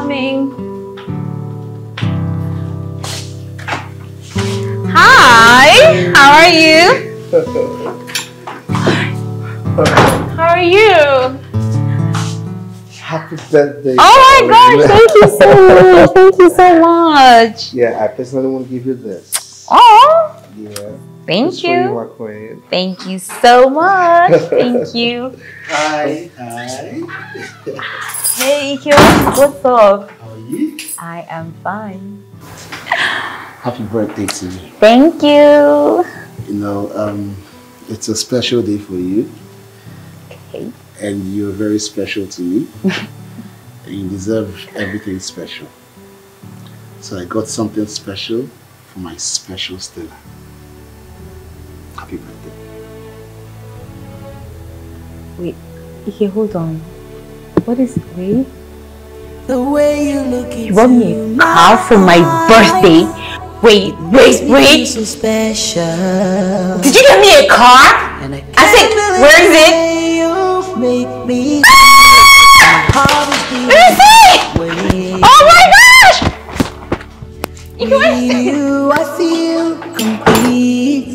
coming. Hi, how are you? How are you? Happy birthday. Oh my gosh, thank you so much. Thank you so much. Yeah, I personally want to give you this. Oh. Yeah. Thank you. Thank you so much. Thank you. Hi. Hi. Hey, Ikyo. What's up? How are you? I am fine. Happy birthday to you. Thank you. You know, it's a special day for you. Okay. And you're very special to me. And you deserve everything special. So I got something special for my special Stella. Happy birthday. Wait, okay, hold on. What is it? Wait. The way you look, you bought me a car for my birthday. Wait, wait, wait. So special. Did you get me a car? And I said, where is it? Where is it? Oh my gosh! You, I feel complete.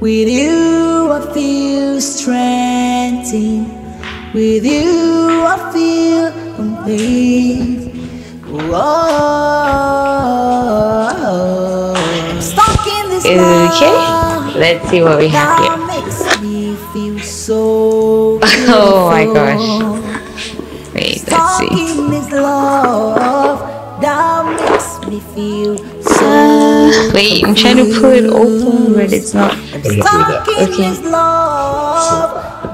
With you, I feel strengthened. With you, I feel complete. Whoa. Stuck in this. Is it okay? Let's see what we have here. Makes me feel so oh my gosh. Wait, let's see. Wait, I'm trying to pull it open, but it's not. Okay.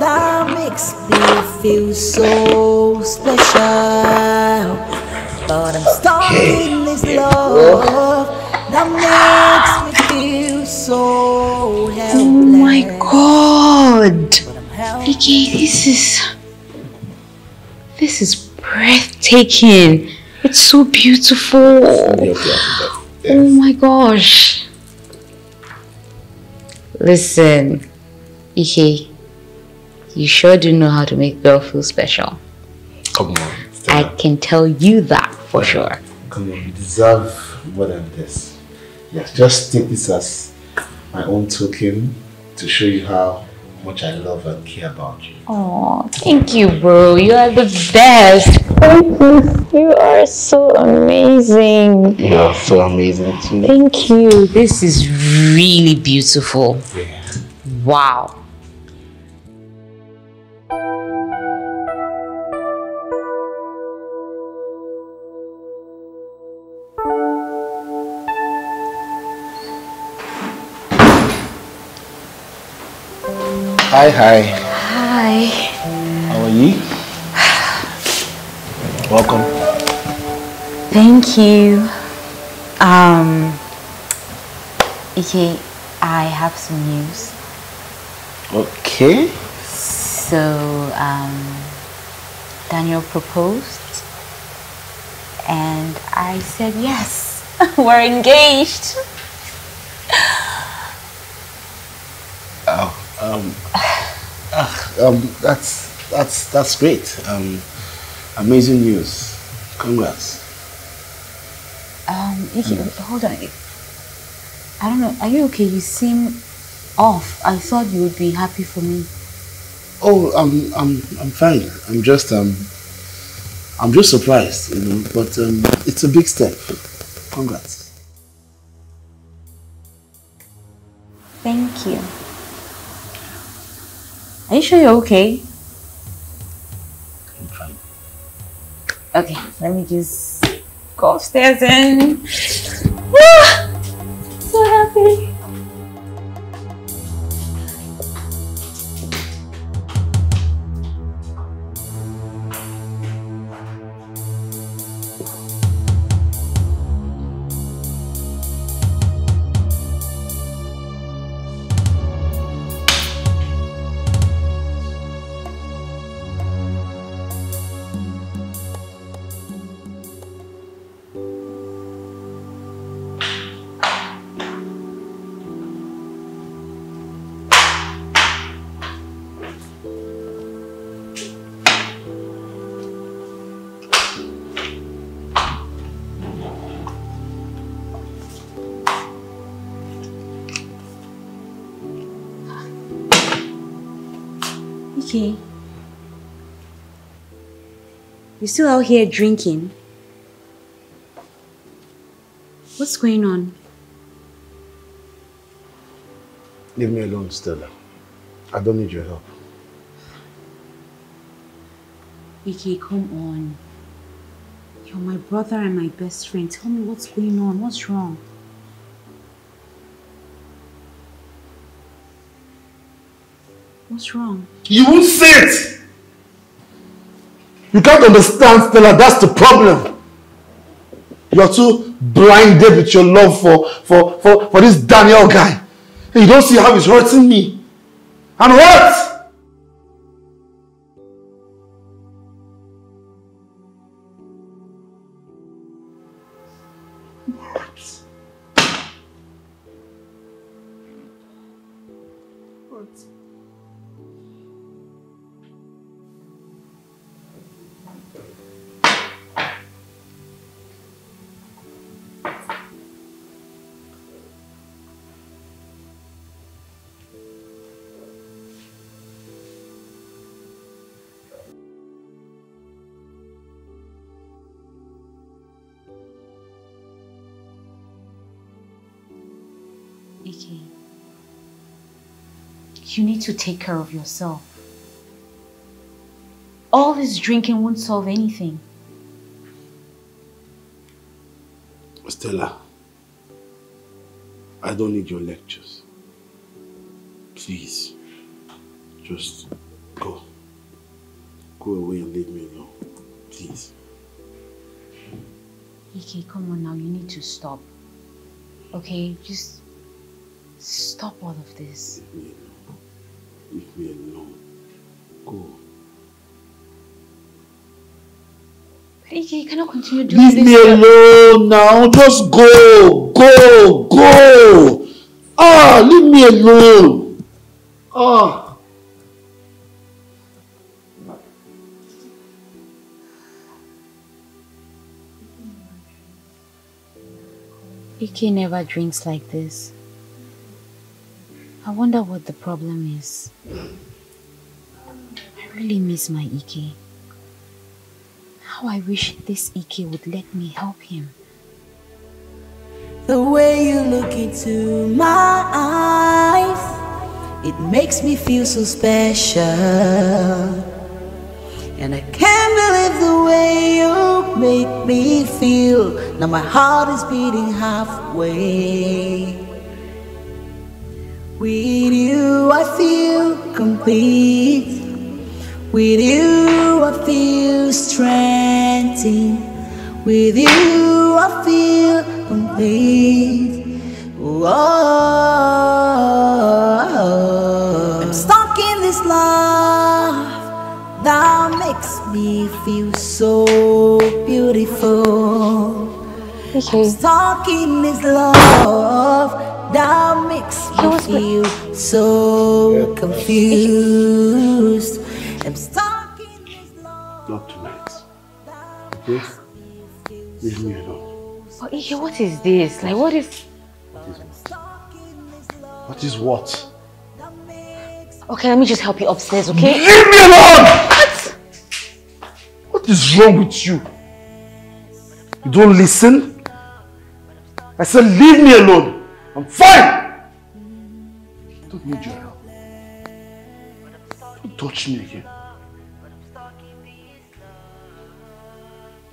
That makes me feel so special. But I'm stuck in this love. That makes me feel so helpless. Oh my god! Okay, this is breathtaking. It's so beautiful. Oh my gosh. Listen, Ike, you sure do know how to make a girl feel special. Come on. Stella. I can tell you that for sure. Come on, you deserve more than this. Yes, just take this as my own token to show you how much I love and care about you. Oh, thank you, bro. You are the best. Thank you. You are so amazing. You are so amazing too. Thank you. This is really beautiful. Yeah. Wow. Hi, hi. Hi. How are you? Welcome. Thank you. Okay, I have some news. Okay. So, Daniel proposed and I said yes. We're engaged. Oh. That's great. Amazing news. Congrats. Hold on. I don't know. Are you okay? You seem off. I thought you would be happy for me. Oh, I'm fine. I'm just surprised, you know. But it's a big step. Congrats. Thank you. Are you sure you're okay? I'm fine. Okay, let me just go upstairs and... Ah, so happy! okay? You're still out here drinking? What's going on? Leave me alone, Stella. I don't need your help. Vicky, come on. You're my brother and my best friend. Tell me what's going on. What's wrong? What's wrong? You won't say it! You can't understand, Stella. That's the problem. You're too blinded with your love for this Daniel guy. And you don't see how he's hurting me. And what? You need to take care of yourself. All this drinking won't solve anything. Stella, I don't need your lectures. Please, just go. Go away and leave me alone, please. Ike, come on now, you need to stop. Okay, just stop all of this. Leave me alone. Go. But Ike, you cannot continue doing this. Leave me alone now. Just go. Go. Go. Ah, leave me alone. Ah. Ike never drinks like this. I wonder what the problem is. I really miss my Ike. How I wish this Ike would let me help him. The way you look into my eyes, it makes me feel so special. And I can't believe the way you make me feel. Now my heart is beating halfway. With you I feel complete. With you I feel strengthened. With you I feel complete. Whoa. I'm stuck in this love that makes me feel so beautiful. I'm stuck in this love that makes me feel so confused. I'm stuck in this love. Not tonight. Okay? Leave me alone. But Ike, what is this? Like, what is... What is what? Okay, let me just help you upstairs, okay? Leave me alone! What? What is wrong with you? You don't listen? I said leave me alone. I'm fine! I don't need your help. Don't touch me again.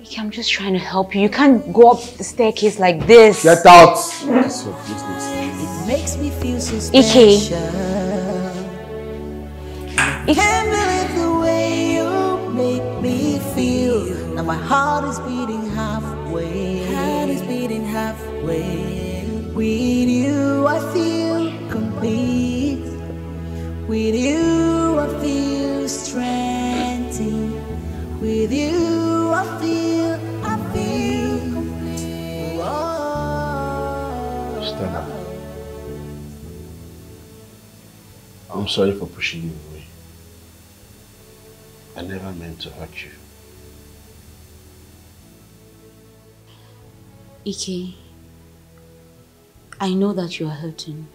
Ike, I'm just trying to help you. You can't go up the staircase like this. Get out! That's your business. It makes me feel so special. Ike. Can't believe the way you make me feel. Now my heart is beating halfway. Heart is beating halfway. With you I feel complete. With you I feel strengthened. With you I feel complete. Whoa. Stella, I'm sorry for pushing you away. I never meant to hurt you. Ike, I know that you are hurting,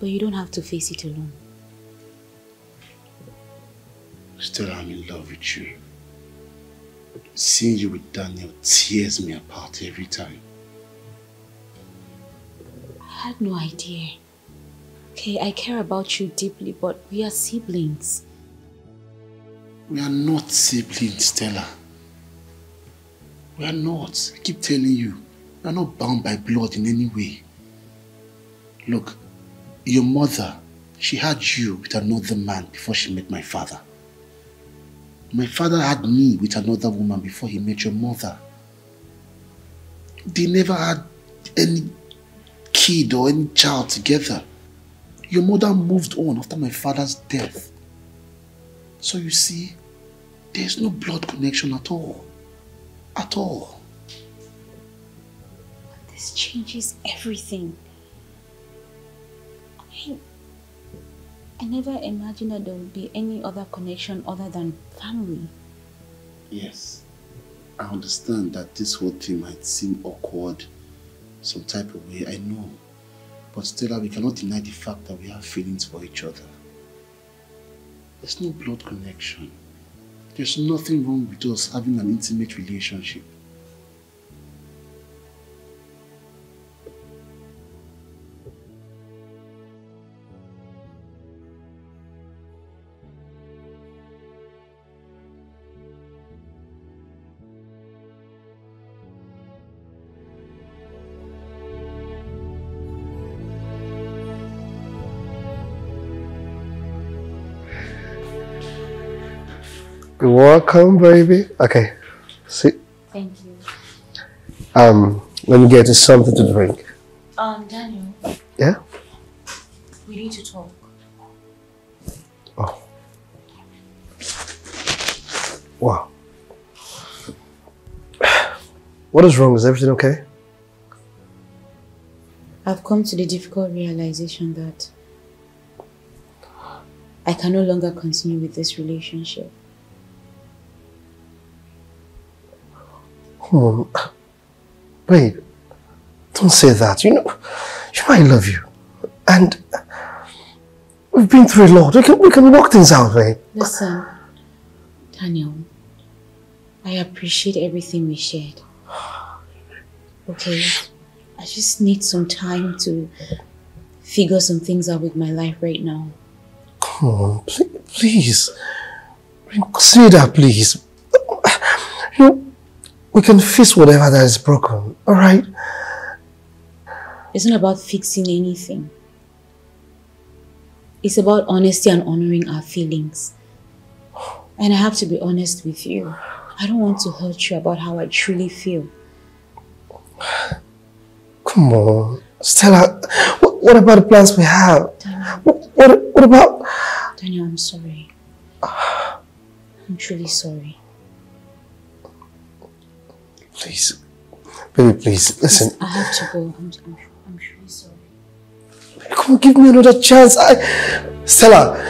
but you don't have to face it alone. Still, I'm in love with you. Seeing you with Daniel tears me apart every time. I had no idea. Okay, I care about you deeply, but we are siblings. We are not siblings, Stella. We are not. I keep telling you, we are not bound by blood in any way. Look, your mother, she had you with another man before she met my father. My father had me with another woman before he met your mother. They never had any kid or any child together. Your mother moved on after my father's death. So you see, there's no blood connection at all. At all. But this changes everything. I never imagined that there would be any other connection other than family. Yes, I understand that this whole thing might seem awkward some type of way, I know. But Stella, we cannot deny the fact that we have feelings for each other. There's no blood connection. There's nothing wrong with us having an intimate relationship. You're welcome, baby. Okay, sit. Thank you. Let me get you something to drink. Daniel. Yeah? We need to talk. Oh. Wow. What is wrong? Is everything okay? I've come to the difficult realization that I can no longer continue with this relationship. Babe, don't say that. You know, you know I love you. And we've been through a lot. We can work things out, babe. Listen, Daniel, I appreciate everything we shared. Okay? I just need some time to figure some things out with my life right now. Come on, please. Consider that, please. You know, we can fix whatever that is broken, all right? It's not about fixing anything. It's about honesty and honoring our feelings. And I have to be honest with you. I don't want to hurt you about how I truly feel. Come on, Stella. What about the plans we have? Daniel, what about... Daniel, I'm sorry. I'm truly sorry. Please, baby, please, listen. I have to go. I'm really sorry. Come on, give me another chance. Stella.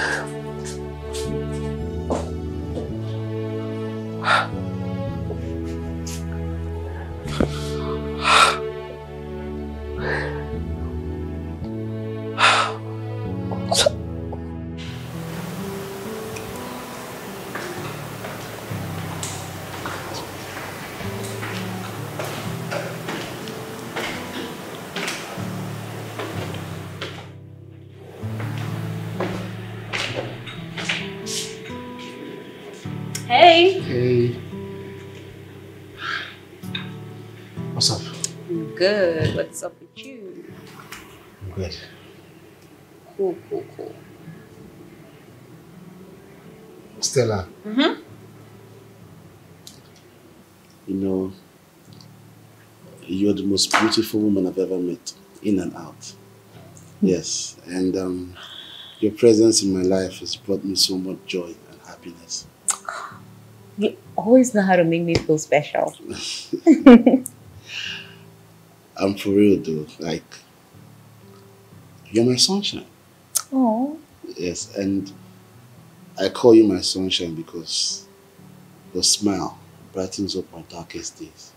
Up with you. Good. Cool. Stella. Mm-hmm. You know, you're the most beautiful woman I've ever met, in and out. Yes, and your presence in my life has brought me so much joy and happiness. You always know how to make me feel special. I'm for real, though. Like, you're my sunshine. Oh. Yes, and I call you my sunshine because your smile brightens up my darkest days.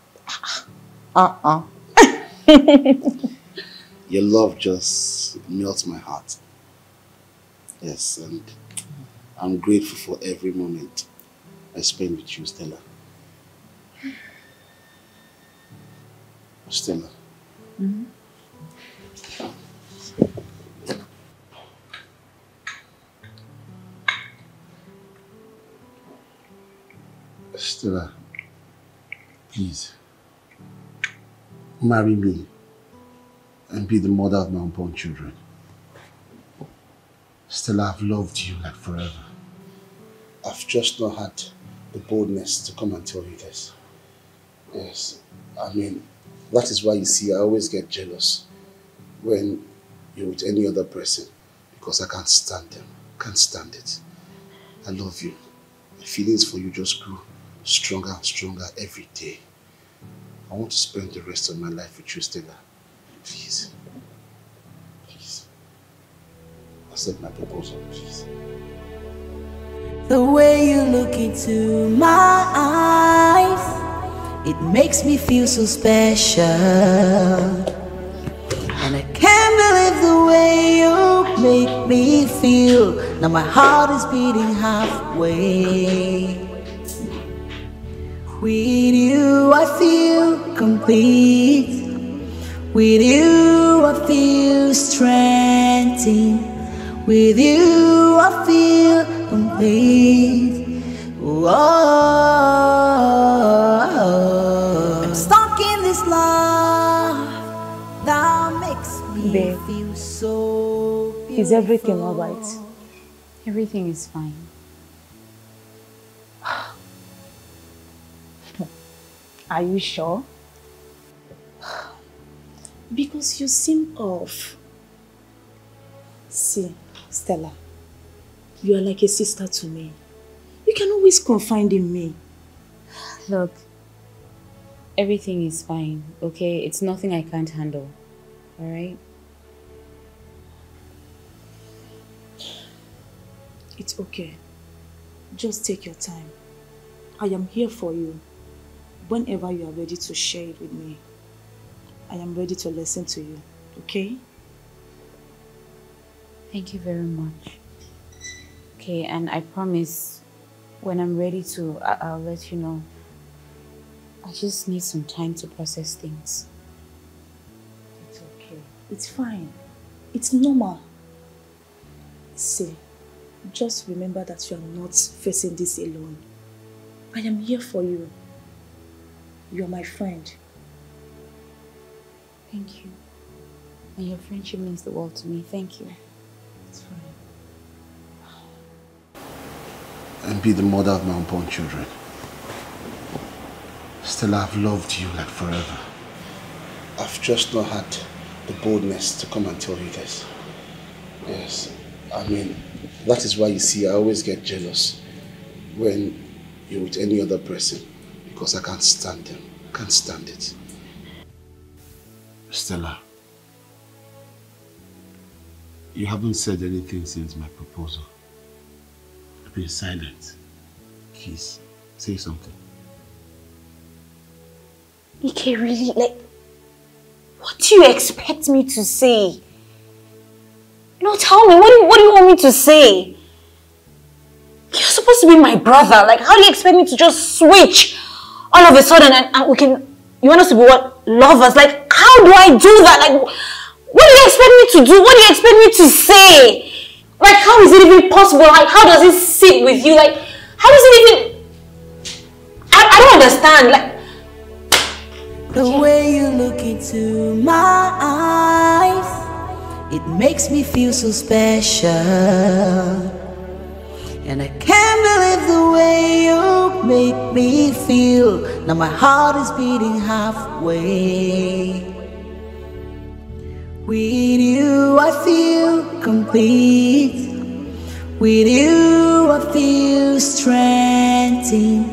Your love just melts my heart. Yes, and I'm grateful for every moment I spend with you, Stella. Stella. Mm-hmm. Stella, please, marry me and be the mother of my unborn children. Stella, I've loved you like forever. I've just not had the boldness to come and tell you this. Yes, I mean, that is why you see I always get jealous when you're with any other person, because I can't stand them, can't stand it. I love you. My feelings for you just grew stronger and stronger every day. I want to spend the rest of my life with you, Stella. Please. Please. Accept my proposal, please. The way you look into my eyes, it makes me feel so special. And I can't believe the way you make me feel. Now my heart is beating halfway. With you I feel complete. With you I feel strengthened. With you I feel complete. Whoa. I'm stuck in this love that makes me feel so beautiful. Is everything alright? Everything is fine. Are you sure? Because you seem off. See, Stella, you are like a sister to me. You can always confide in me. Look, everything is fine, okay? It's nothing I can't handle, all right? It's okay. Just take your time. I am here for you. Whenever you are ready to share it with me, I am ready to listen to you, okay? Thank you very much. Okay, and I promise when I'm ready to, I'll let you know. I just need some time to process things. It's okay. It's fine. It's normal. See, just remember that you are not facing this alone. I am here for you. You are my friend. Thank you. And your friendship means the world to me. Thank you. It's fine. And be the mother of my unborn children. Stella, I've loved you like forever. I've just not had the boldness to come and tell you this. Yes, I mean, that is why you see I always get jealous when you're with any other person. Because I can't stand them. Can't stand it. Stella, you haven't said anything since my proposal. You've been silent. Please, say something. Ike, really? Like, what do you expect me to say? No, tell me, what do you want me to say? You're supposed to be my brother. Like, how do you expect me to just switch? All of a sudden, and we can, you want us to be what? Lovers? Like, how do I do that? Like, what do you expect me to do? What do you expect me to say? Like, how is it even possible? Like, how does it sit with you? Like, how does it even, I don't understand. Like, the way you look into my eyes, it makes me feel so special. And I can't believe the way you make me feel. Now my heart is beating halfway. With you I feel complete. With you I feel strengthened.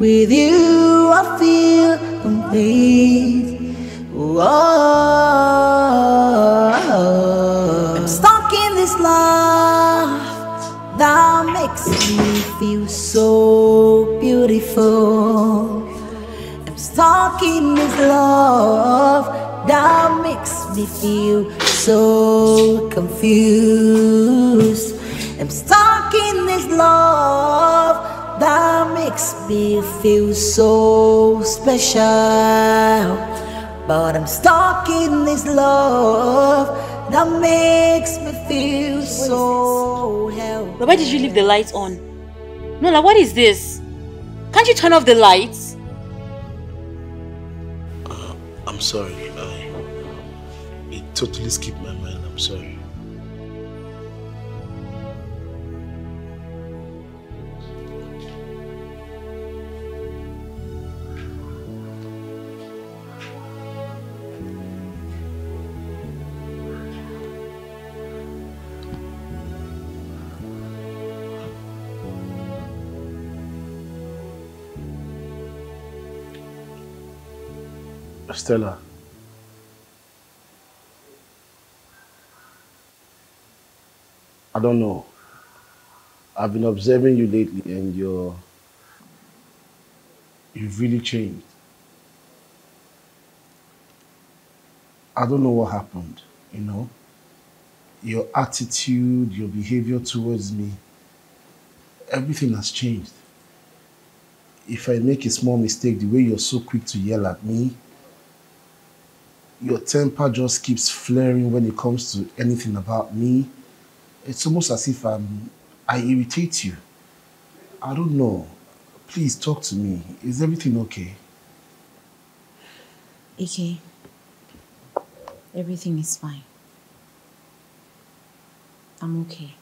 With you I feel complete. Whoa. I'm stuck in this love that makes me feel so beautiful. I'm stuck in this love that makes me feel so confused. I'm stuck in this love that makes me feel so special. But I'm stuck in this love that makes me feel so helpless. But why did you leave the lights on? Nola, what is this? Can't you turn off the lights? I'm sorry, it totally skipped my mind. I'm sorry. Stella. I don't know. I've been observing you lately and you've really changed. I don't know what happened, you know. Your attitude, your behavior towards me, everything has changed. If I make a small mistake, the way you're so quick to yell at me, your temper just keeps flaring when it comes to anything about me. It's almost as if I irritate you. I don't know. Please talk to me. Is everything okay? Okay. Everything is fine. I'm okay.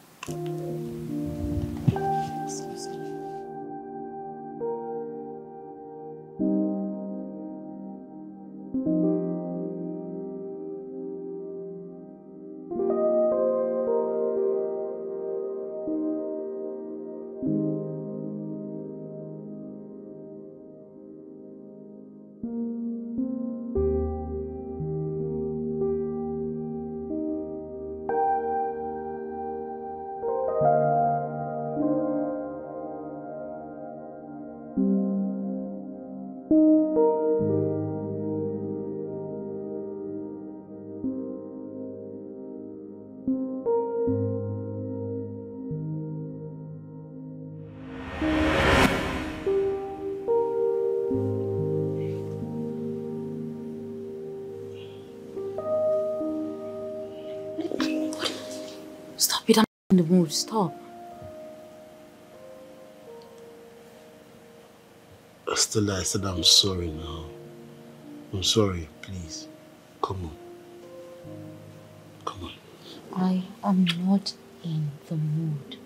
The mood, stop. Stella, I said I'm sorry now. I'm sorry, please. Come on. Come on. I am not in the mood.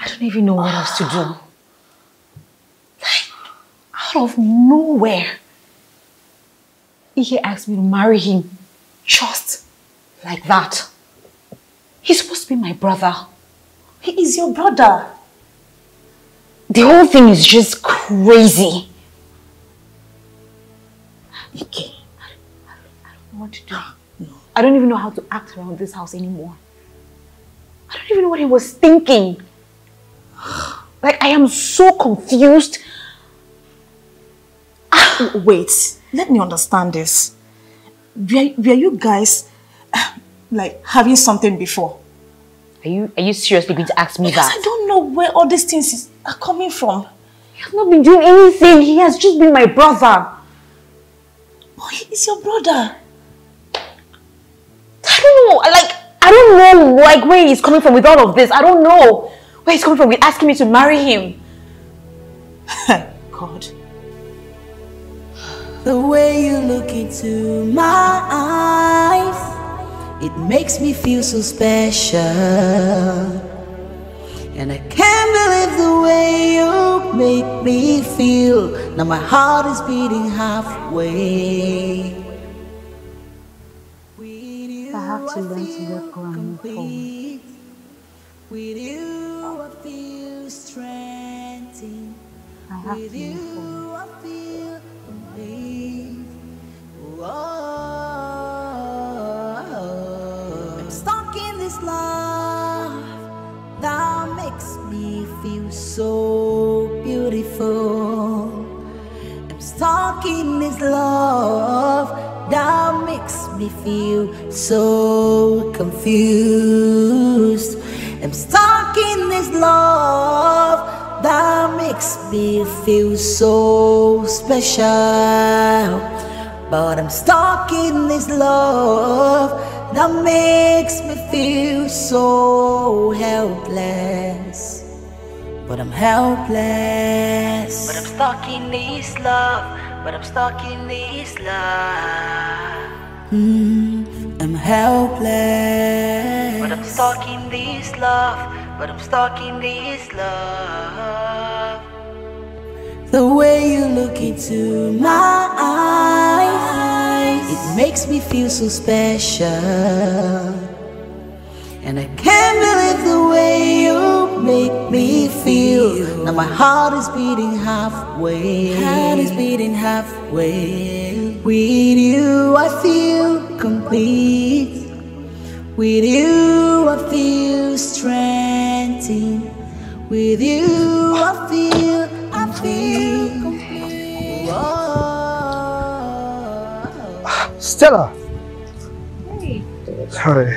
I don't even know what else to do. Like, out of nowhere, Ike asked me to marry him just like that. He's supposed to be my brother. He is your brother. The whole thing is just crazy. Ike, I don't know what to do. No. I don't even know how to act around this house anymore. I don't even know what he was thinking. Like, I am so confused. Wait, let me understand this. Were you guys like having something before. Are you seriously going to ask me that? I don't know where all these things are coming from. He has not been doing anything. He has just been my brother. Oh, he's your brother. I don't know. I don't know where he's coming from with all of this. I don't know where he's coming from with asking me to marry him. God. The way you look into my eyes, it makes me feel so special. And I can't believe the way you make me feel. Now my heart is beating halfway. I have to learn to work around my home. With you I feel strengthened. I have to learn to I'm stuck in this love that makes me feel so beautiful. I'm stuck in this love that makes me feel so confused. I'm stuck in this love that makes me feel so special. But I'm stuck in this love that makes me feel so helpless. But I'm helpless. But I'm stuck in this love. But I'm stuck in this love. I'm helpless. But I'm stuck in this love. But I'm stuck in this love. The way you look into my eyes, it makes me feel so special. And I can't believe the way you make me feel. Now my heart is beating halfway. Heart is beating halfway. With you I feel complete. With you I feel strengthened. With you I feel Stella! Hey! Sorry.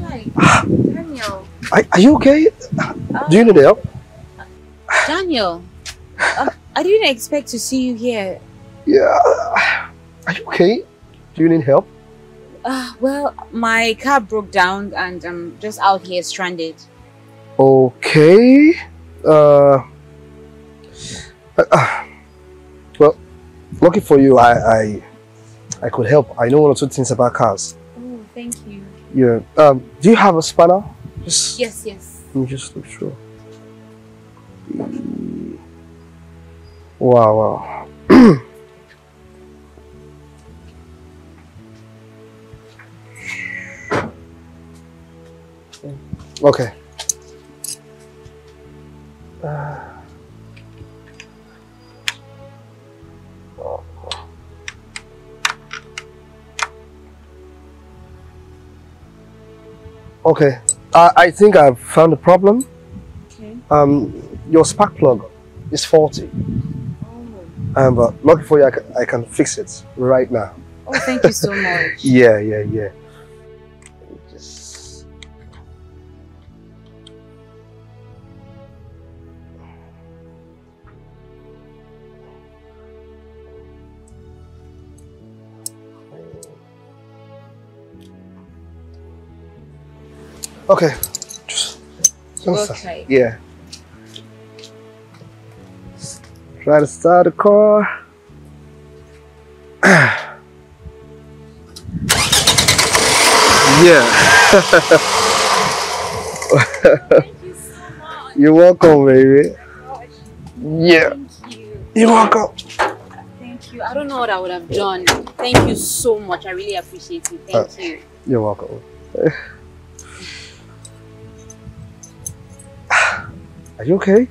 Hi. Daniel. Are you okay? Do you need help? Daniel! I didn't expect to see you here. Yeah. Are you okay? Do you need help? Well, my car broke down and I'm just out here stranded. Okay. Well, lucky for you, I could help. I know one or two things about cars. Oh, thank you. Yeah. Do you have a spanner? Just, yes. Let me just look through. Wow. Okay. Okay, I think I've found a problem. Okay. Your spark plug is faulty. Oh. But lucky for you, I can fix it right now. Oh, thank you so much. Yeah. Just... Okay, just okay. Yeah. Try to start the car. Yeah. Thank you so much. You're welcome, baby. Oh, yeah. Thank you. You're welcome. Thank you. I don't know what I would have done. Thank you so much. I really appreciate it. Thank you. You're welcome. Are you okay?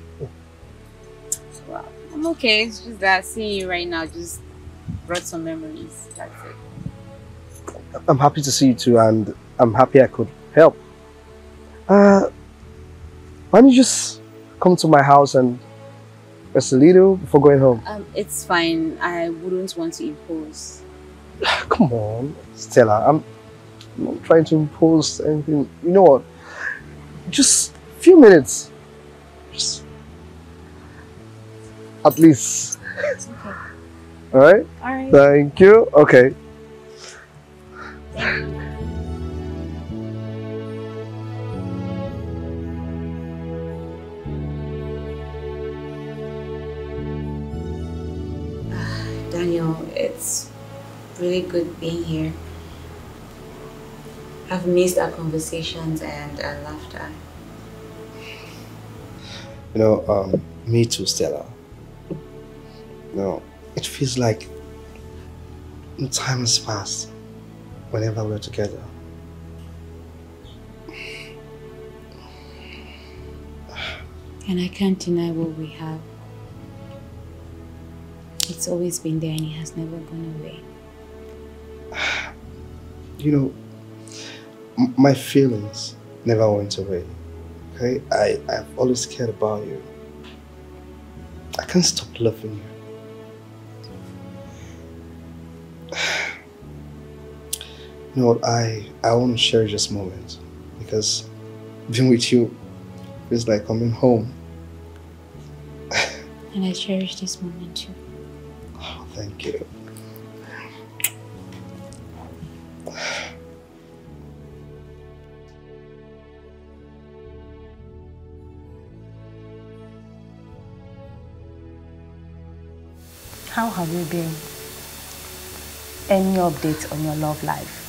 Well, I'm okay. It's just that seeing you right now just brought some memories. That's it. I'm happy to see you too, and I'm happy I could help. Why don't you just come to my house and rest a little before going home? It's fine. I wouldn't want to impose. Come on, Stella. I'm not trying to impose anything. You know what? Just a few minutes. Just at least. It's okay. All right? All right. Thank you. Okay. Thank you. Daniel, it's really good being here. I've missed our conversations and our laughter. You know, me too, Stella. You know, it feels like time has passed whenever we're together. And I can't deny what we have. It's always been there and it has never gone away. You know, my feelings never went away, okay? I've always cared about you. I can't stop loving you. You know what, I want to cherish this moment because being with you feels like coming home. And I cherish this moment too. Oh, thank you. How have you been? Any updates on your love life?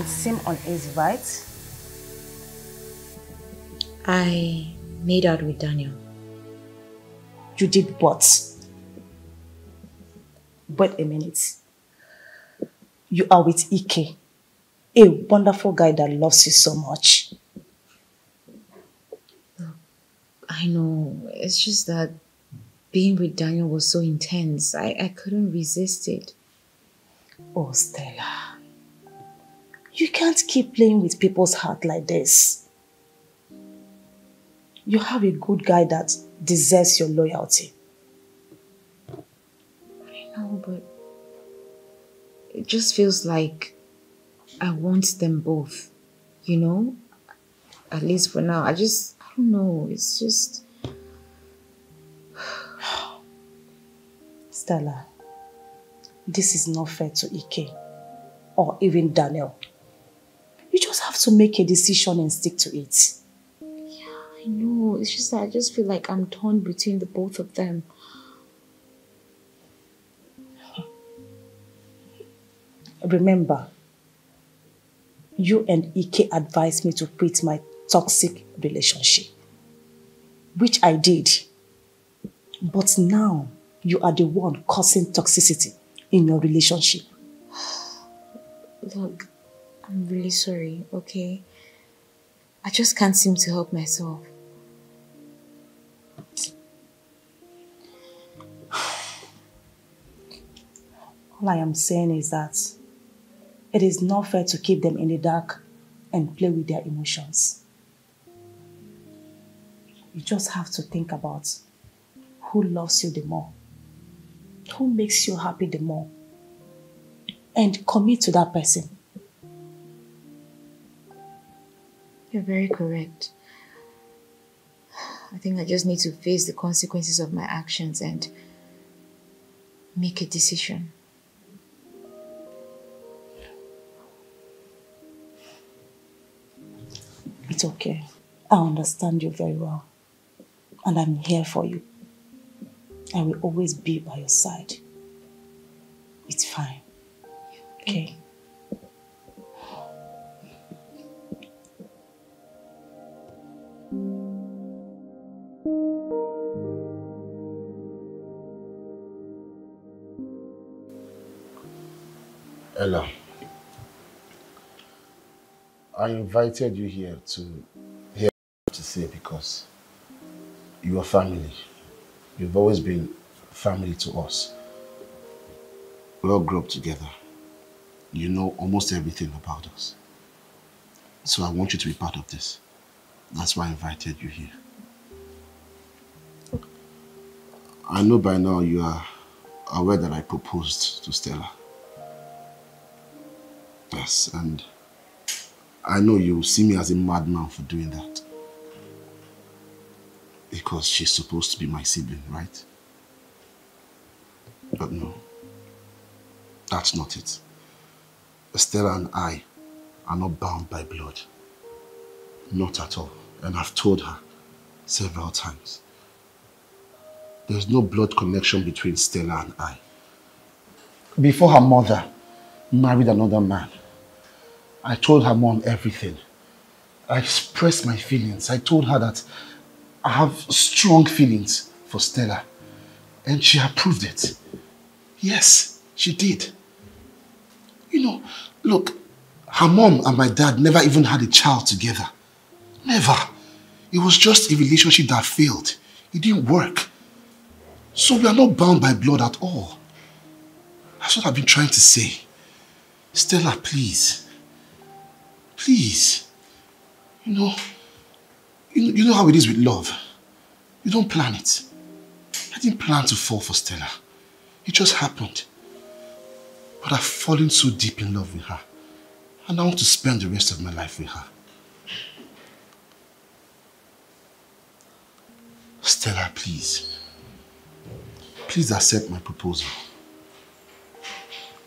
It seemed uneasy, right? I made out with Daniel. You did what? Wait a minute. You are with Ike, a wonderful guy that loves you so much. I know, it's just that being with Daniel was so intense. I couldn't resist it. Oh, Stella. You can't keep playing with people's heart like this. You have a good guy that deserves your loyalty. I know, but it just feels like I want them both, you know? At least for now. I don't know. It's just... Stella, this is not fair to Ike or even Daniel. You just have to make a decision and stick to it. Yeah, I know. It's just that I just feel like I'm torn between the both of them. Remember, you and Ike advised me to quit my toxic relationship, which I did. But now, you are the one causing toxicity in your relationship. Look, I'm really sorry, okay? I just can't seem to help myself. All I am saying is that it is not fair to keep them in the dark and play with their emotions. You just have to think about who loves you the more, who makes you happy the more, and commit to that person. You're very correct. I think I just need to face the consequences of my actions and make a decision. It's okay. I understand you very well, and I'm here for you. I will always be by your side. It's fine. Okay? Ella, I invited you here to hear what you say because you are family. You've always been family to us. We all grew up together. You know almost everything about us. So I want you to be part of this. That's why I invited you here. I know by now you are aware that I proposed to Stella. Yes, and I know you'll see me as a madman for doing that. Because she's supposed to be my sibling, right? But no, that's not it. Estella and I are not bound by blood. Not at all. And I've told her several times. There's no blood connection between Stella and I. Before her mother married another man, I told her mom everything. I expressed my feelings. I told her that I have strong feelings for Stella. And she approved it. Yes, she did. You know, look, her mom and my dad never even had a child together. Never. It was just a relationship that failed. It didn't work. So we are not bound by blood at all. That's what I've been trying to say. Stella, please. Please. You know how it is with love. You don't plan it. I didn't plan to fall for Stella. It just happened. But I've fallen so deep in love with her. And I want to spend the rest of my life with her. Stella, please. Please accept my proposal.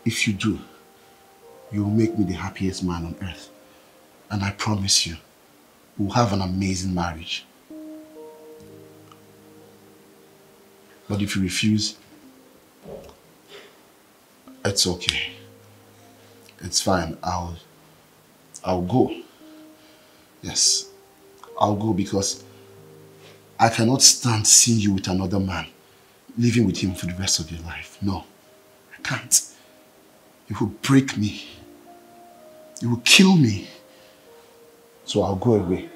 If you do, you will make me the happiest man on earth. And I promise you, we'll have an amazing marriage. But if you refuse, it's okay. It's fine. I'll go. Yes, I'll go because I cannot stand seeing you with another man, living with him for the rest of your life. No, I can't. It will break me. It will kill me. So I'll go away.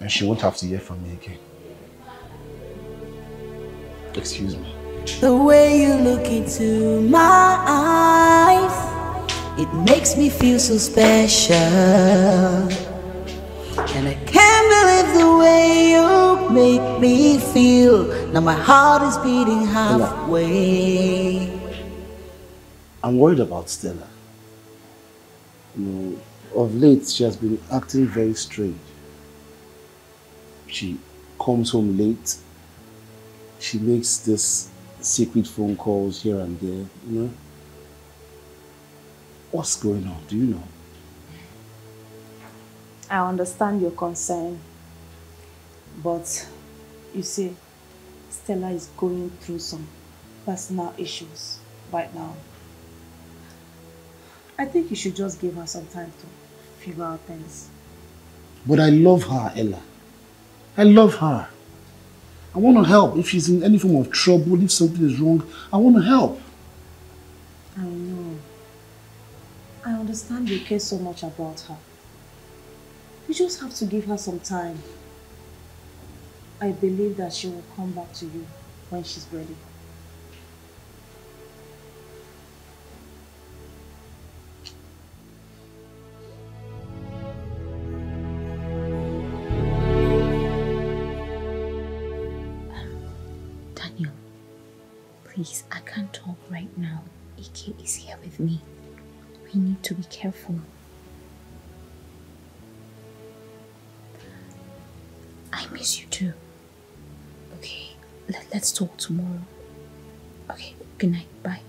And she won't have to hear from me again. Excuse me. The way you look into my eyes, it makes me feel so special. And I can't believe the way you make me feel. Now my heart is beating halfway. I'm worried about Stella. You know, of late she has been acting very strange. She comes home late. She makes these secret phone calls here and there, you know. What's going on? Do you know? I understand your concern, but you see, Stella is going through some personal issues right now. I think you should just give her some time to figure out things. But I love her, Ella. I love her. I want to help. If she's in any form of trouble, if something is wrong, I want to help. I know. I understand you care so much about her. You just have to give her some time. I believe that she will come back to you when she's ready. Daniel, please, I can't talk right now. Ike is here with me. We need to be careful. I miss you too. Okay, let's talk tomorrow. Okay, good night, bye.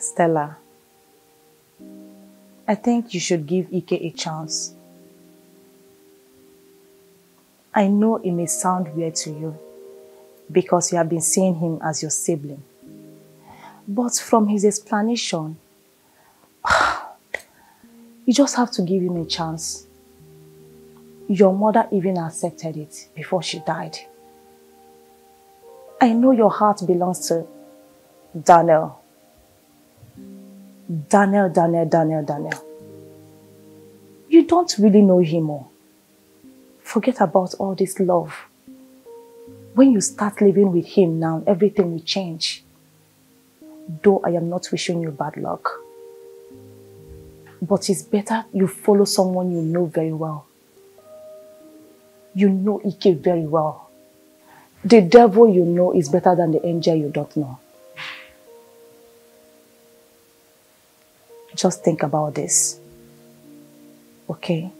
Stella, I think you should give Ike a chance. I know it may sound weird to you because you have been seeing him as your sibling. But from his explanation, you just have to give him a chance. Your mother even accepted it before she died. I know your heart belongs to Daniel. Daniel. You don't really know him all. Forget about all this love. When you start living with him now, everything will change. though I am not wishing you bad luck. But it's better you follow someone you know very well. You know Ike very well. The devil you know is better than the angel you don't know. Just think about this, okay?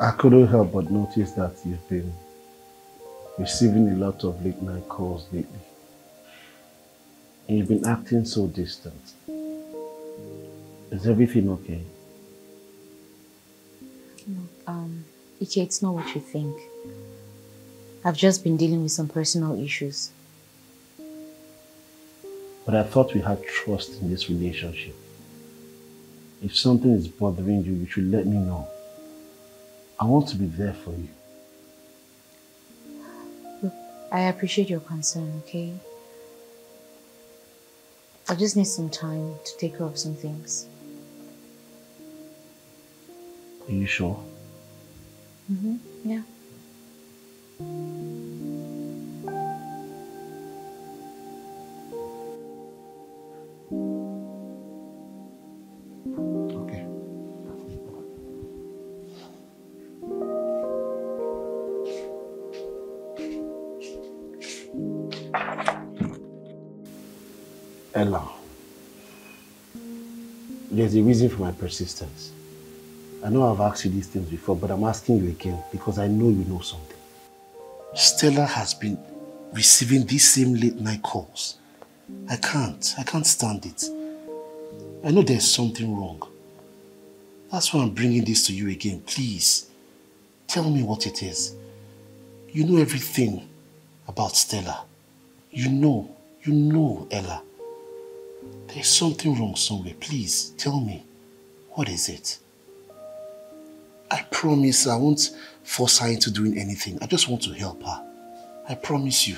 I couldn't help but notice that you've been receiving a lot of late night calls lately. And you've been acting so distant. Is everything okay? No, Ike, it's not what you think. I've just been dealing with some personal issues. But I thought we had trust in this relationship. If something is bothering you, you should let me know. I want to be there for you. Look, I appreciate your concern, okay? I just need some time to take care of some things. Are you sure? Mm-hmm, yeah. Ella, there's a reason for my persistence. I know I've asked you these things before, but I'm asking you again because I know you know something. Stella has been receiving these same late night calls. I can't stand it. I know there's something wrong. That's why I'm bringing this to you again. Please, tell me what it is. You know everything about Stella. You know, Ella. There's something wrong somewhere. Please, tell me. What is it? I promise I won't force her into doing anything. I just want to help her. I promise you.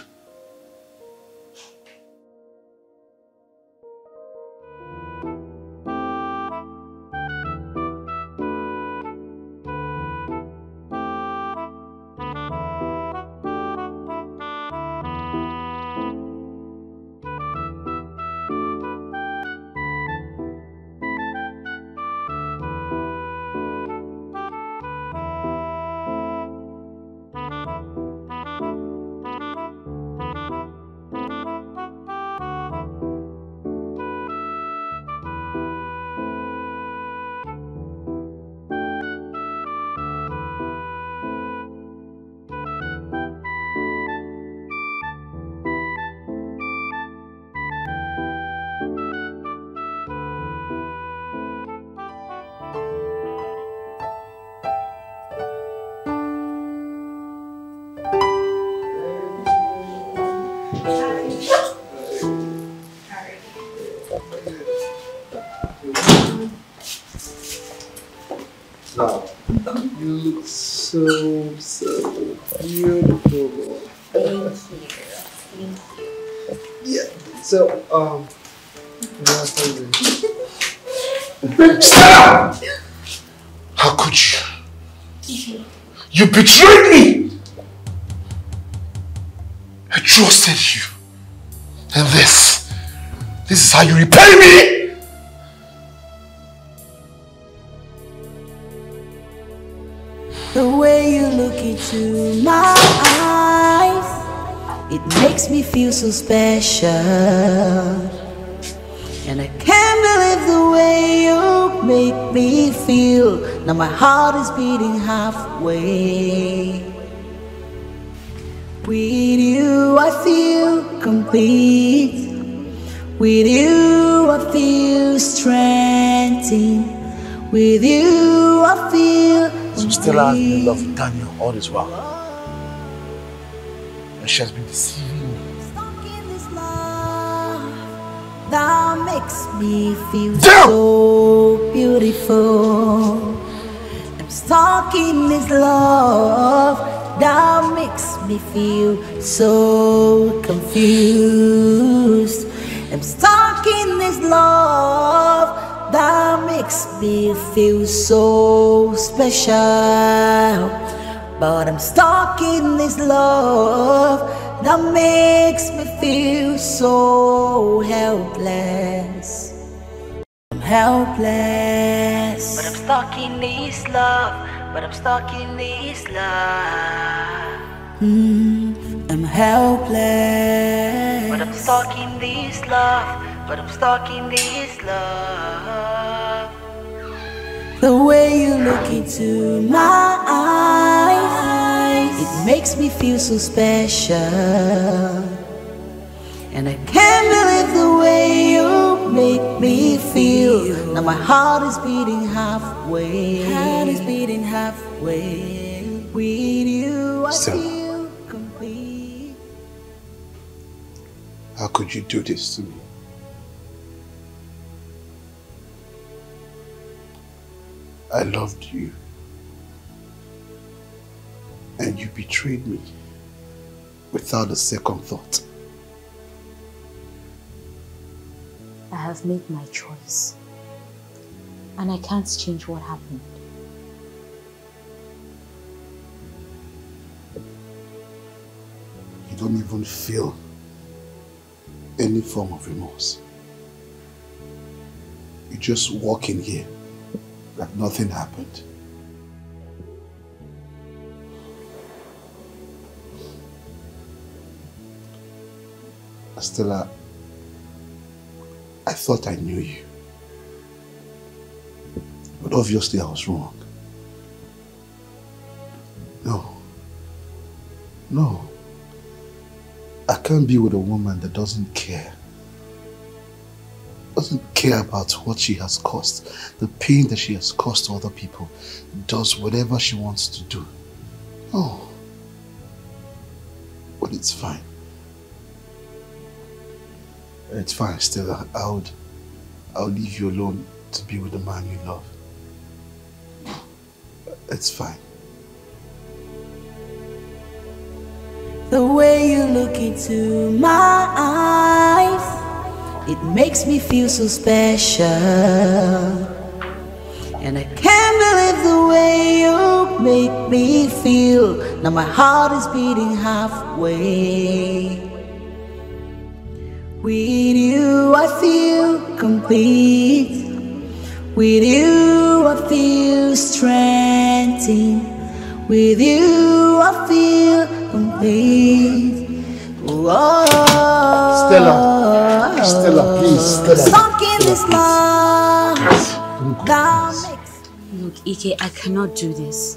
So beautiful. Thank you. Yeah, so, Stella! How could you? You betrayed me! I trusted you. And this is how you repay me! To my eyes, it makes me feel so special, and I can't believe the way you make me feel. Now my heart is beating halfway. With you I feel complete. With you I feel strengthened. With you I feel so Stella has been in love with Daniel all this while. And she has been deceiving me. Stuck in this love that makes me feel so beautiful. I'm stuck in this love that makes me feel so confused. I'm stuck in this love that makes me feel so special. But I'm stuck in this love that makes me feel so helpless. I'm helpless. But I'm stuck in this love. But I'm stuck in this love. I'm helpless. But I'm stuck in this love. But I'm stuck in this love. The way you look into my eyes, it makes me feel so special. And I can't believe the way you make me feel. Now my heart is beating halfway. Heart is beating halfway. With you I feel complete. How could you do this to me? I loved you, and you betrayed me without a second thought. I have made my choice, and I can't change what happened. You don't even feel any form of remorse. You just walk in here like nothing happened. Stella, I thought I knew you, but obviously I was wrong. No, I can't be with a woman that doesn't care about what she has caused, the pain that she has caused to other people, does whatever she wants to do. No, but it's fine. It's fine, Stella. I'll leave you alone to be with the man you love. It's fine. The way you look into my eyes, it makes me feel so special. And I can't believe the way you make me feel. Now my heart is beating halfway. With you I feel complete. With you I feel strengthened. With you I feel complete. Whoa. Stella, please, Stella. Stuck in this love. Look, Ike, I cannot do this.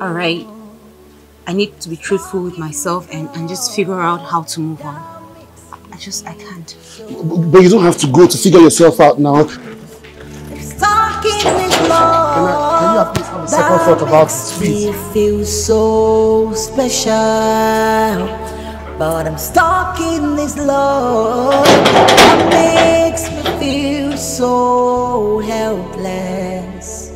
Alright? I need to be truthful with myself and just figure out how to move on. I can't. But you don't have to go to figure yourself out now. Can you at least have a second thought about this, please? I feel so special, but I'm stuck in this love that makes me feel so helpless.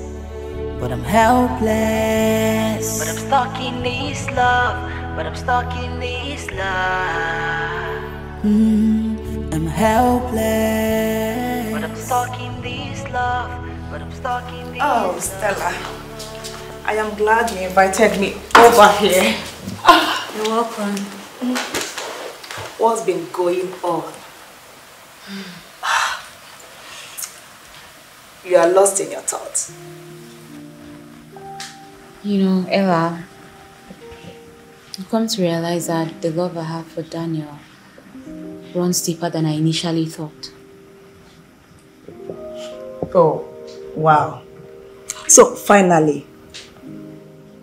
But I'm helpless. But I'm stuck in this love. But I'm stuck in this love. I'm helpless. But I'm stuck in this love. But I'm stuck in this love. Oh, Stella. I am glad you invited me over here. You're welcome. What's been going on? You are lost in your thoughts. You know, Ella, I've come to realize that the love I have for Daniel runs deeper than I initially thought. Oh, wow. So finally,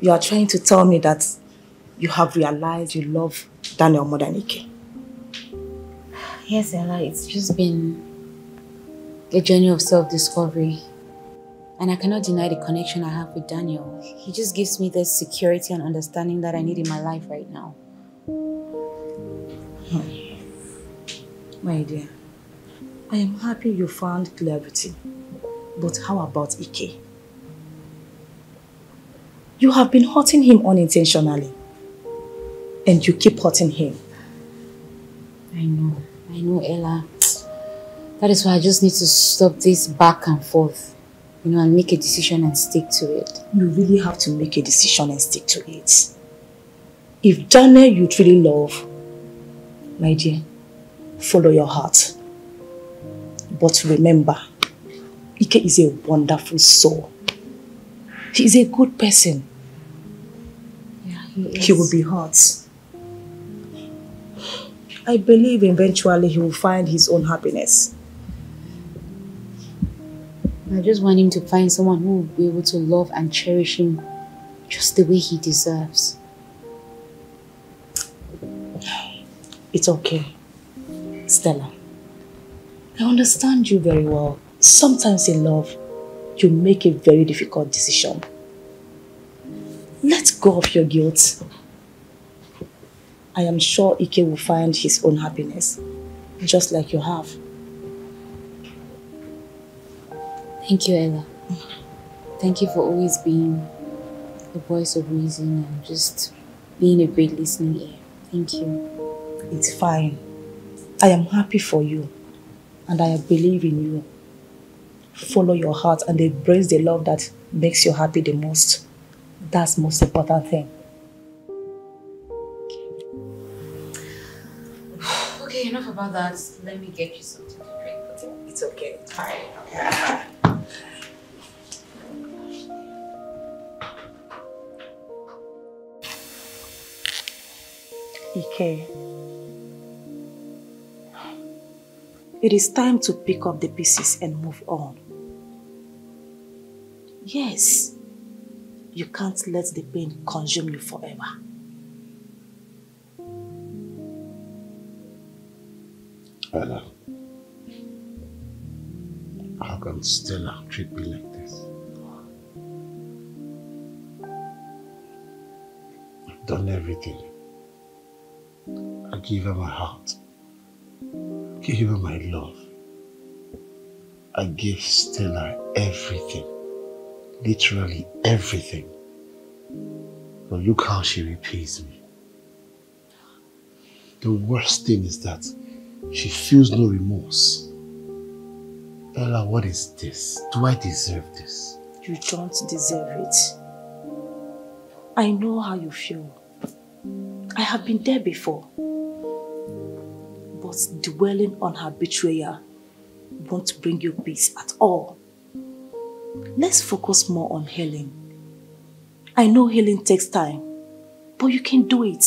you are trying to tell me that you have realized you love Daniel more than Ike. Yes, Ella, it's just been a journey of self-discovery. And I cannot deny the connection I have with Daniel. He just gives me the security and understanding that I need in my life right now. My dear, I am happy you found clarity. But how about Ike? You have been hurting him unintentionally. And you keep hurting him. I know, Ella. That is why I just need to stop this back and forth. You know, and make a decision and stick to it. You really have to make a decision and stick to it. If Daniel you truly love, my dear, follow your heart. But remember, Ike is a wonderful soul. He is a good person. Yeah, he is. He will be hurt. I believe eventually he will find his own happiness. I just want him to find someone who will be able to love and cherish him just the way he deserves. It's okay, Stella. I understand you very well. Sometimes in love, you make a very difficult decision. Let go of your guilt. I am sure Ike will find his own happiness, just like you have. Thank you, Ella. Thank you for always being the voice of reason and just being a great listening ear. Thank you. It's fine. I am happy for you and I believe in you. Follow your heart and embrace the love that makes you happy the most. That's the most important thing. Okay, enough about that. Let me get you something to drink. It's okay. All right. Okay. Ike, it is time to pick up the pieces and move on. Yes, you can't let the pain consume you forever. Ella, how can Stella treat me like this? I've done everything. I gave her my heart. I gave her my love. I gave Stella everything. Literally everything. But look how she repays me. The worst thing is that she feels no remorse. Ella, what is this? Do I deserve this? You don't deserve it. I know how you feel. I have been there before. But dwelling on her betrayal won't bring you peace at all. Let's focus more on healing. I know healing takes time, but you can do it.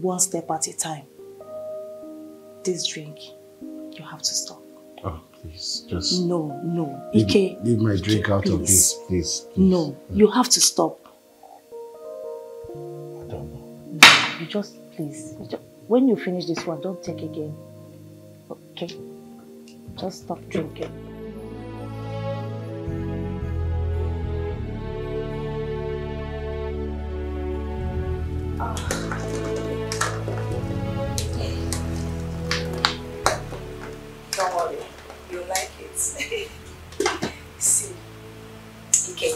One step at a time. This drink, you have to stop. Oh, please, just... No. Ike, leave my drink out of this, please. No, you have to stop. I don't know. No, you just, please. When you finish this one, don't take again. Okay? Just stop drinking. See, okay,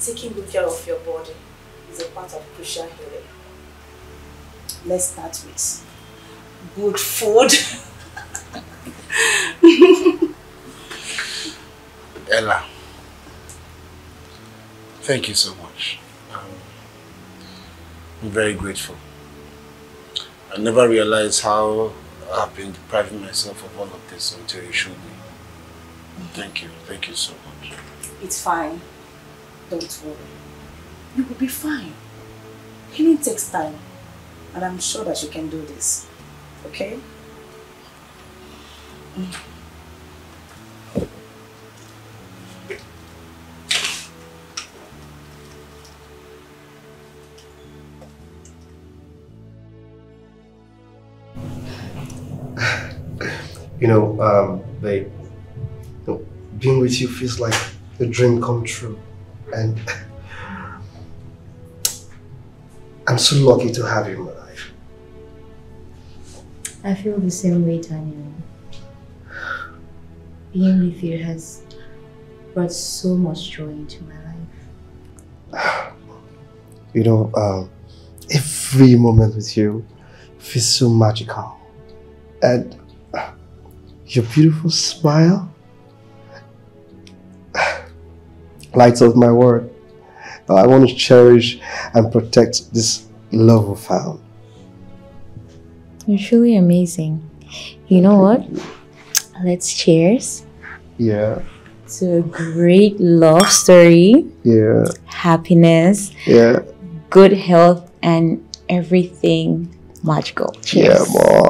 taking good care of your body is a part of crucial healing. Let's start with good food. Ella, thank you so much. I'm very grateful. I never realized how I've been depriving myself of all of this until you showed me. Thank you so much. It's fine. Don't worry. You will be fine. Healing takes time. And I'm sure that you can do this. Okay? you know, babe, you know, being with you feels like a dream come true, and I'm so lucky to have you in my life. I feel the same way, Tanya. Being with you has brought so much joy into my life. You know, every moment with you feels so magical, and your beautiful smile lights up my world. I want to cherish and protect this love we found. You're truly amazing. You know what? Let's cheers. Yeah. To a great love story. Yeah. Happiness. Yeah. Good health and everything magical. Cheers. Yeah, more.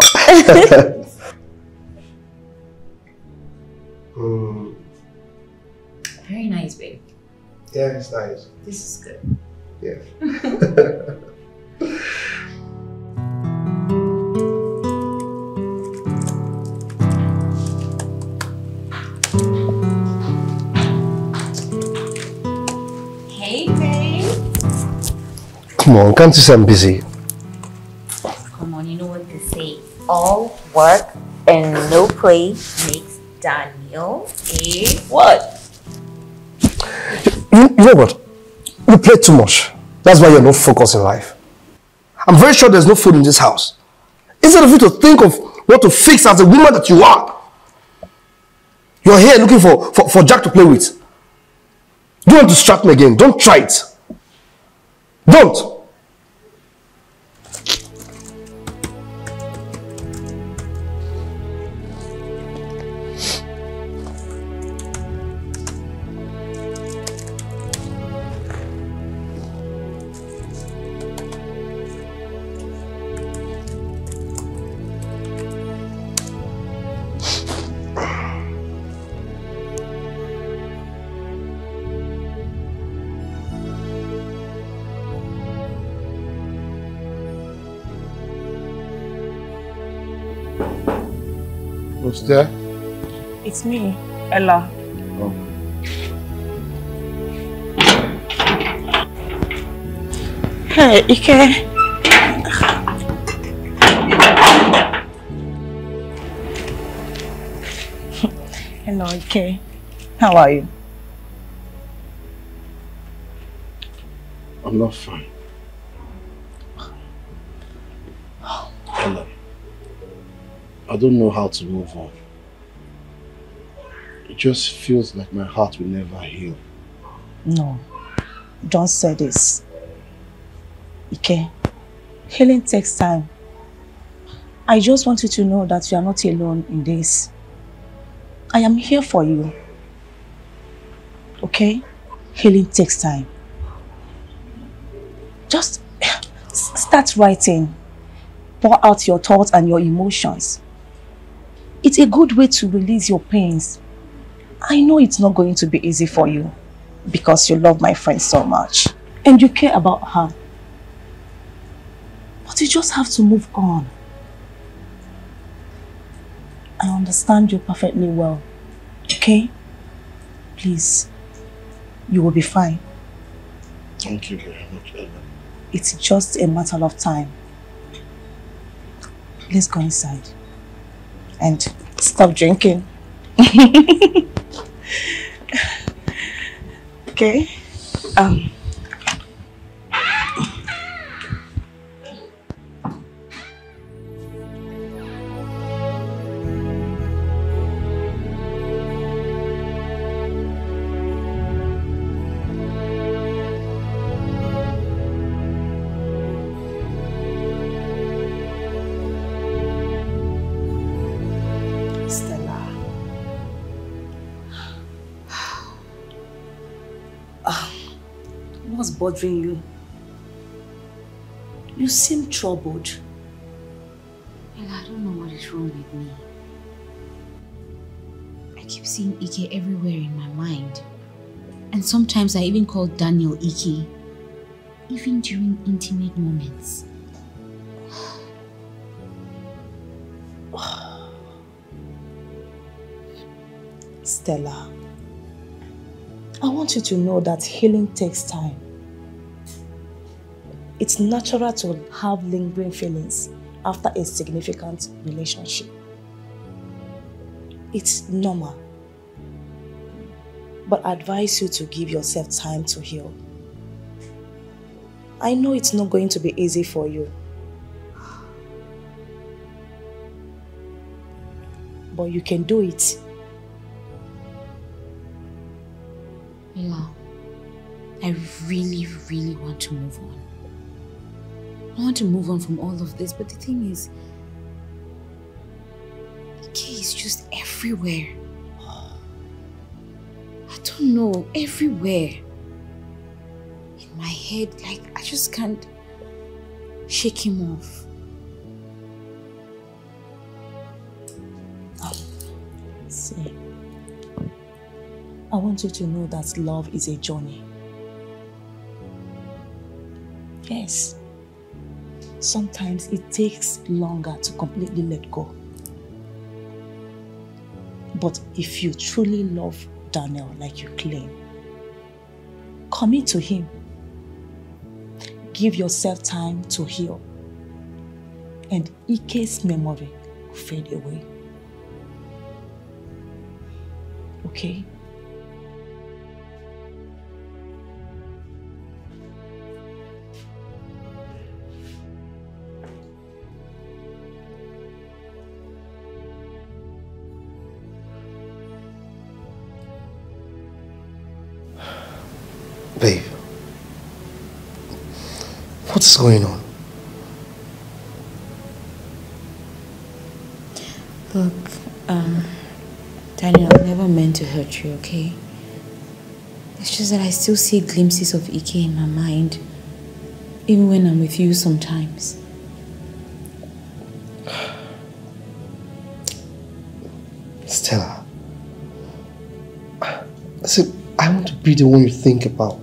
Very nice, babe. Yeah, it's nice. This is good. Yeah. Hey, babe. Come on, can't you say I'm busy? Come on, you know what they say. All work and no play makes Daniel a what? You know what? You play too much. That's why you're not focused in life. I'm very sure there's no food in this house. Instead of you to think of what to fix as a woman that you are, you're here looking for Jack to play with. Don't distract me again. Don't try it. Don't. Who's there? It's me, Ella. Oh. Hey, Ike. Hello, Ike. How are you? I'm not fine. Ella. I don't know how to move on. It just feels like my heart will never heal. No, don't say this. Ike, healing takes time. I just want you to know that you are not alone in this. I am here for you. Okay? Healing takes time. Just start writing. Pour out your thoughts and your emotions. It's a good way to release your pains. I know it's not going to be easy for you because you love my friend so much and you care about her. But you just have to move on. I understand you perfectly well, okay? Please, you will be fine. Thank you very much, Ella. It's just a matter of time. Let's go inside. And stop drinking. Okay. Bothering you. You seem troubled. And I don't know what is wrong with me. I keep seeing Ike everywhere in my mind. And sometimes I even call Daniel Ike, even during intimate moments. Stella, I want you to know that healing takes time. It's natural to have lingering feelings after a significant relationship. It's normal. But I advise you to give yourself time to heal. I know it's not going to be easy for you. But you can do it. Mama, I really want to move on. I want to move on from all of this, but the thing is, K is just everywhere. I don't know, everywhere. In my head, like, I just can't shake him off. See, I want you to know that love is a journey. Yes. Sometimes it takes longer to completely let go. But if you truly love Daniel like you claim, commit to him. Give yourself time to heal. And Ike's memory will fade away. Okay? Babe, what's going on? Look, Daniel, I never meant to hurt you, okay? It's just that I still see glimpses of Ike in my mind, even when I'm with you sometimes. Stella, I want to be the one you think about.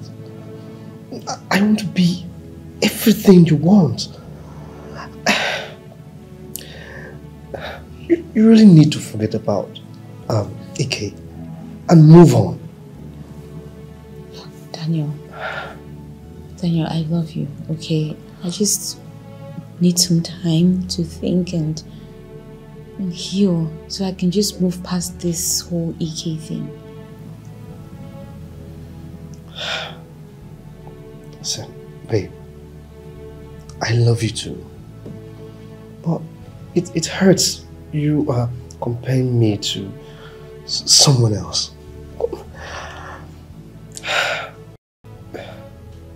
I want to be everything you want. You really need to forget about Ike and move on. Daniel, I love you, okay? I just need some time to think and heal so I can just move past this whole Ike thing. Listen, babe, I love you too, but it hurts you are comparing me to someone else.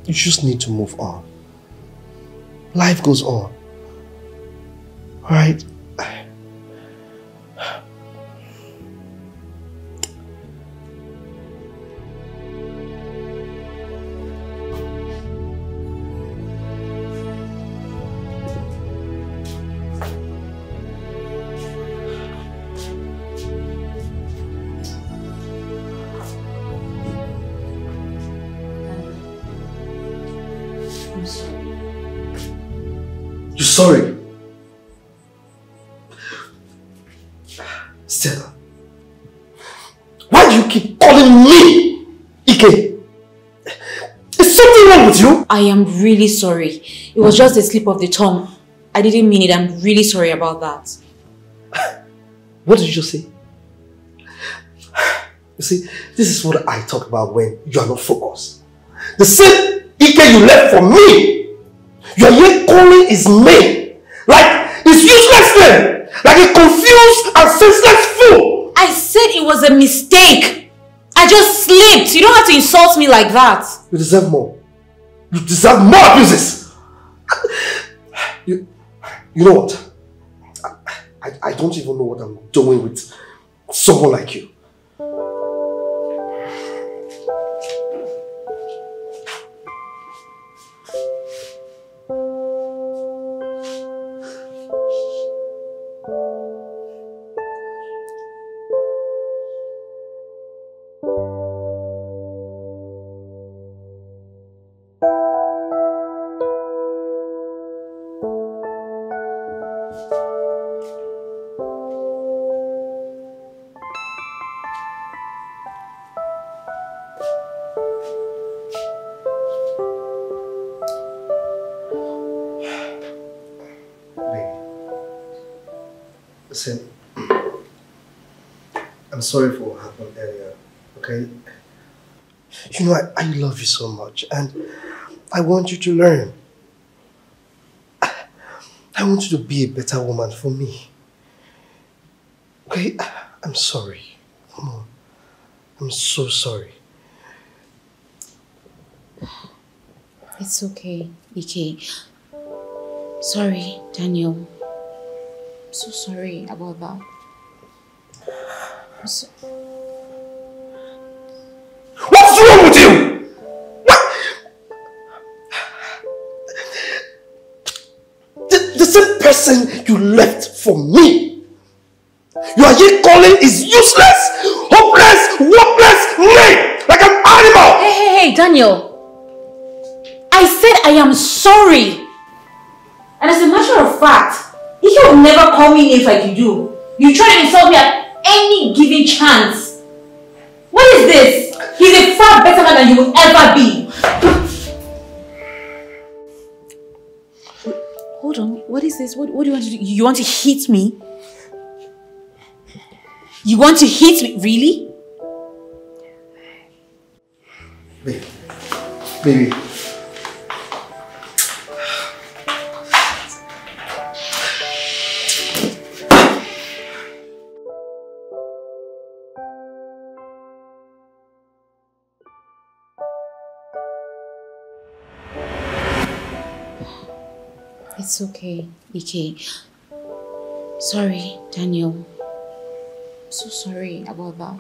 You just need to move on. Life goes on, right? Sorry. Stella, why do you keep calling me Ike? Is something wrong with you? I am really sorry. It was just a slip of the tongue. I didn't mean it. I'm really sorry about that. What did you just say? You see, this is what I talk about when you are not focused. The same Ike you left for me, your yet calling is me, like it's useless thing, like a confused and senseless fool. I said it was a mistake. I just slipped. You don't have to insult me like that. You deserve more. You deserve more abuses. You know what? I don't even know what I'm doing with someone like you. sin. I'm sorry for what happened earlier, okay? You know, I love you so much, and I want you to learn. I want you to be a better woman for me. Okay? I'm sorry. Come on. I'm so sorry. It's okay, Ike. Sorry, Daniel. I'm so sorry about that. What's wrong with you? What? The same person you left for me, you are here calling is useless, hopeless, worthless, lame, like an animal. Hey, Daniel. I said I am sorry. And as a matter of fact, he would never call me names like you do. You try to insult me at any given chance. What is this? He's a far better man than you will ever be. Hold on. What is this? What do you want to do? You want to hit me? You want to hit me? Really? Baby. It's okay, Ike. Sorry, Daniel. I'm so sorry about that.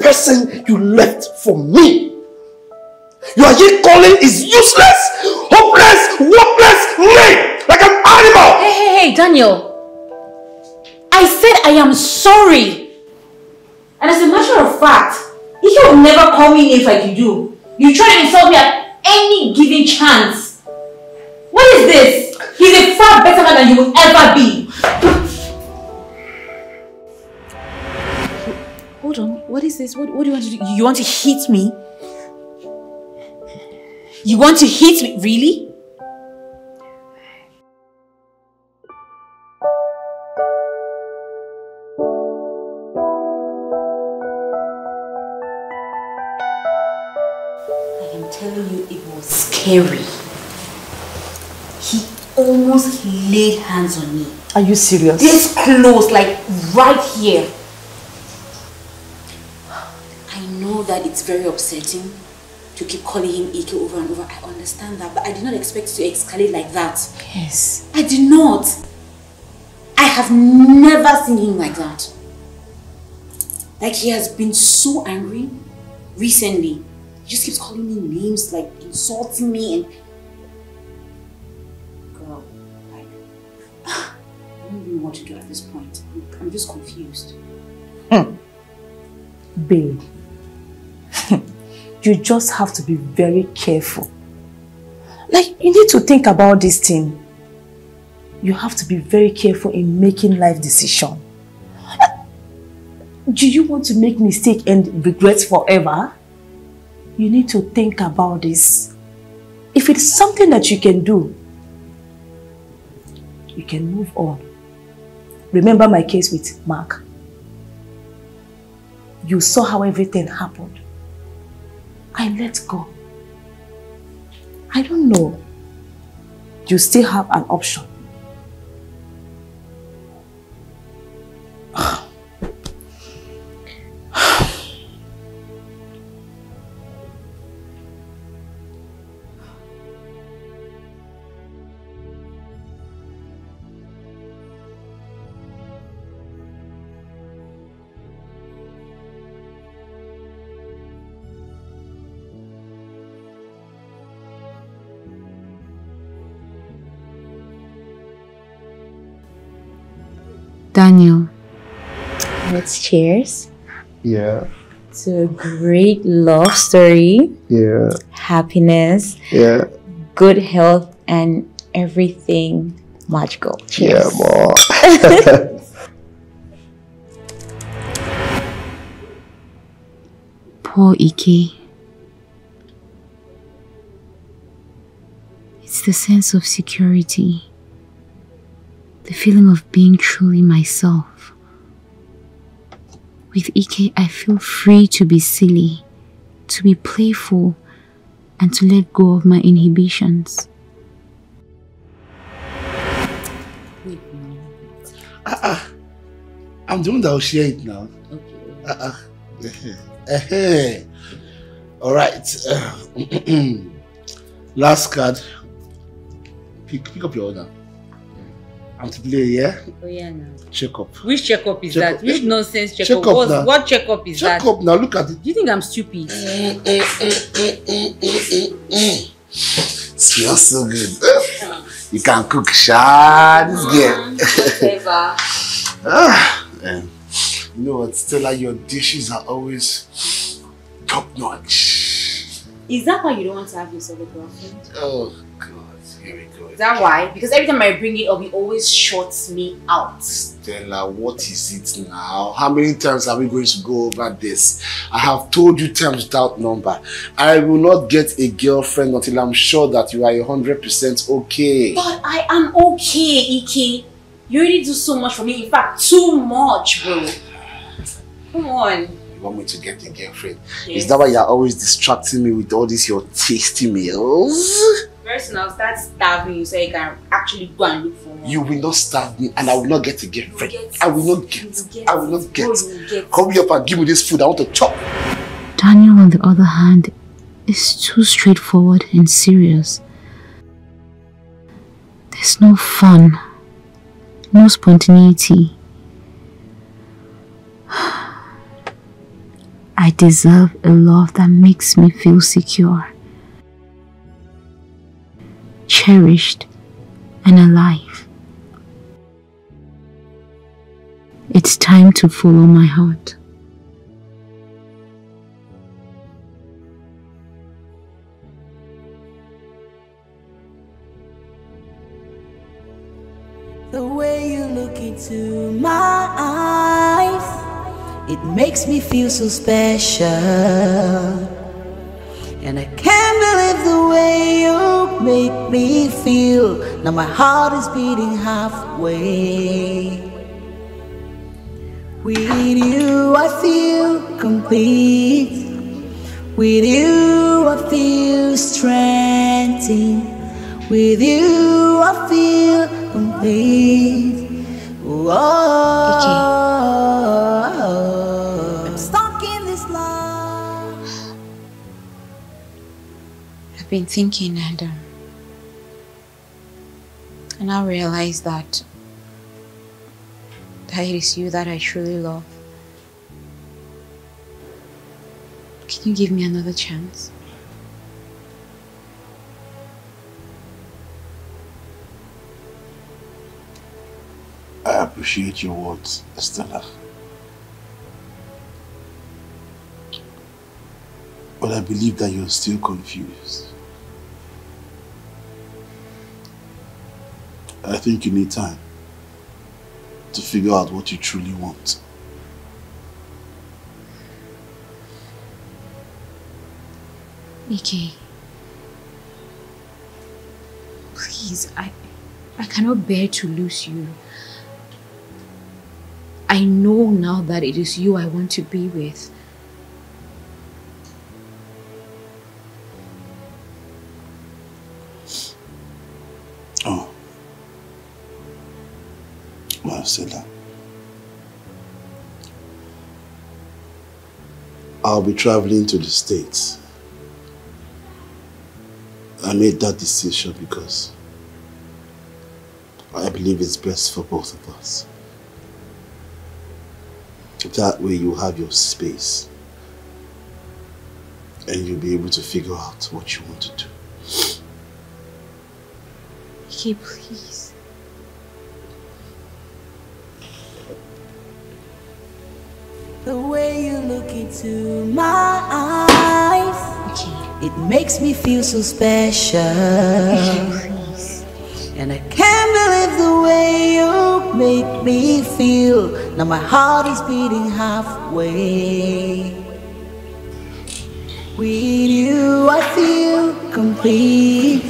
Person you left for me, you are here calling is useless, hopeless, worthless, lame, like an animal. Hey, Daniel. I said I am sorry. And as a matter of fact, he would never call me names like you do. You try to insult me at any given chance. What is this? He's a far better man than you will ever be. Hold on, what is this? What do you want to do? You want to hit me? You want to hit me? Really? I am telling you, it was scary. He almost laid hands on me. Are you serious? This close, like right here. That it's very upsetting to keep calling him Ike over and over. I understand that, but I did not expect to escalate like that. Yes. I did not. I have never seen him like that. Like, he has been so angry recently. He just keeps calling me names, like insulting me and... Girl, like... I don't even know what to do at this point. I'm just confused. Babe. You just have to be very careful. Like, you need to think about this thing. You have to be very careful in making life decision. Do you want to make mistake and regret forever? You need to think about this. If it's something that you can do, you can move on. Remember my case with Mark. You saw how everything happened. I let go. I don't know. You still have an option. Daniel, let's cheers. Yeah. It's a great love story. Yeah. Happiness. Yeah. Good health and everything magical. Cheers. Yeah, more. Poor Ike. It's the sense of security, the feeling of being truly myself. With Ike, I feel free to be silly, to be playful, and to let go of my inhibitions. Wait a minute. I'm the one that will share it now. Okay. All right. Last card. Pick up your order. I'm to play, yeah? Oh, yeah, now. Check-up. Which check-up is that? Which nonsense check-up? What check-up is that? Check-up now, look at it. Do you think I'm stupid? It smells so good. You can cook, sha. This girl. Whatever. You know what, Stella, your dishes are always top-notch. Is that why you don't want to have yourself a girlfriend? Oh, God. Is that why? Because every time I bring it up, it always shorts me out. Stella, what is it now? How many times are we going to go over this? I have told you times without number. I will not get a girlfriend until I'm sure that you are 100% okay. But I am okay, Ike. You already do so much for me. In fact, too much, bro. Come on. Want me to get a girlfriend? Yes. Is that why you're always distracting me with all these your tasty meals? Very soon I'll start starving you so you can actually go and look for me. You will not starve me and I will not get a girlfriend. I will not get. Come here up and give me this food. I want to chop. Daniel, on the other hand, is too straightforward and serious. There's no fun, no spontaneity. I deserve a love that makes me feel secure, cherished, and alive. It's time to follow my heart. The way you look into my eyes, it makes me feel so special, and I can't believe the way you make me feel. Now my heart is beating halfway. With you I feel complete. With you I feel strengthened. With you I feel complete. Whoa. Been thinking, and I realized that it is you that I truly love. Can you give me another chance? I appreciate your words, Estella. But I believe that you're still confused. I think you need time to figure out what you truly want. Ike, please, I cannot bear to lose you. I know now that it is you I want to be with. Marcella, I'll be traveling to the States. I made that decision because I believe it's best for both of us. That way you'll have your space and you'll be able to figure out what you want to do. Okay, please. The way you look into my eyes, it makes me feel so special. And I can't believe the way you make me feel. Now my heart is beating halfway. With you I feel complete.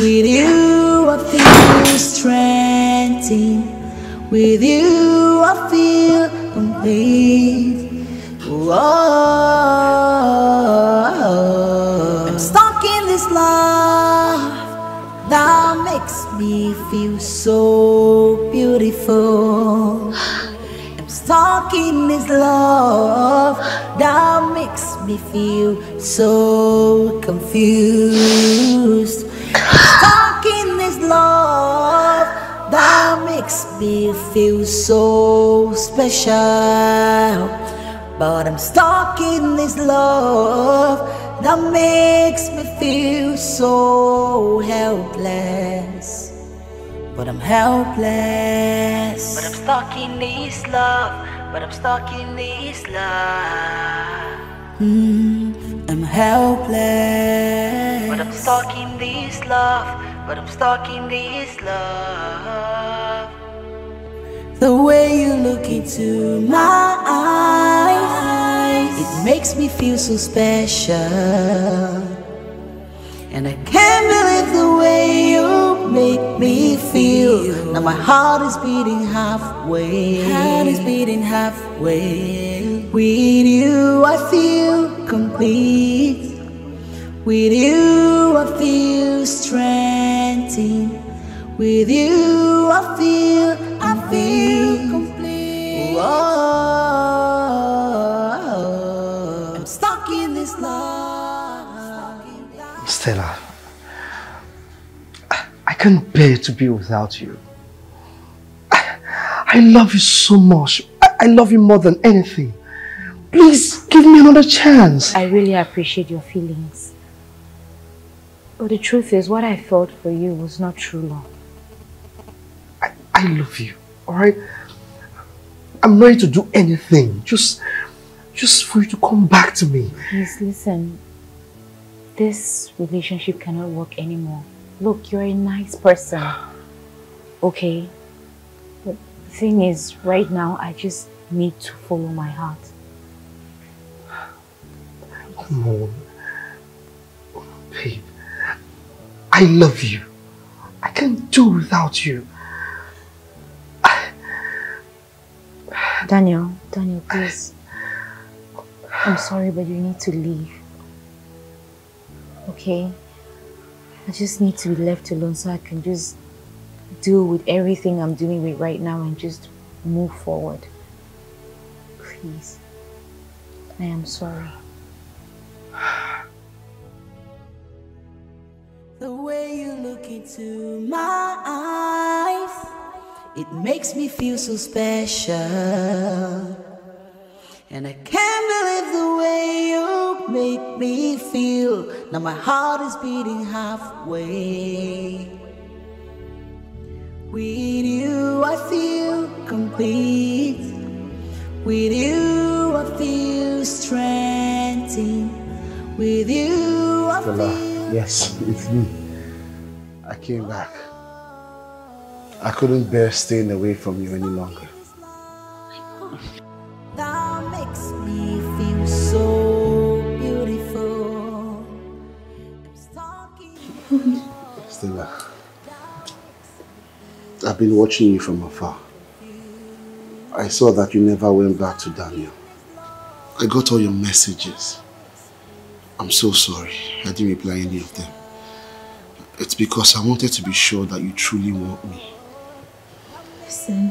With you I feel strengthened. With you I feel complete. Whoa. I'm stuck in this love that makes me feel so beautiful. I'm stuck in this love that makes me feel so confused. I'm stuck in this love that makes me feel so special. But I'm stuck in this love that makes me feel so helpless. But I'm helpless. But I'm stuck in this love. But I'm stuck in this love. I'm helpless. But I'm stuck in this love. But I'm stuck in this love. The way you look into my eyes, it makes me feel so special. And I can't believe the way you make me feel. Now my heart is beating halfway. Heart is beating halfway. With you I feel complete. With you I feel strengthened. With you I feel complete. Whoa. I'm stuck in this love. Stella, I can't bear to be without you. I love you so much. I love you more than anything. Please give me another chance. I really appreciate your feelings. But the truth is, what I felt for you was not true love. I love you, alright? I'm ready to do anything, just for you to come back to me. Please, listen. This relationship cannot work anymore. Look, you're a nice person, okay? But the thing is, right now, I just need to follow my heart. Come on. Babe. I love you. I can't do without you. Daniel, please. I'm sorry, but you need to leave. Okay? I just need to be left alone so I can just deal with everything I'm doing with right now and just move forward. Please. I am sorry. The way you look into my eyes, it makes me feel so special. And I can't believe the way you make me feel. Now my heart is beating halfway. With you I feel complete. With you I feel strengthened. With you I feel... Yes, it's me. I came back. I couldn't bear staying away from you any longer. That makes me feel so beautiful. Stella, I've been watching you from afar. I saw that you never went back to Daniel. I got all your messages. I'm so sorry, I didn't reply any of them. It's because I wanted to be sure that you truly want me. Listen,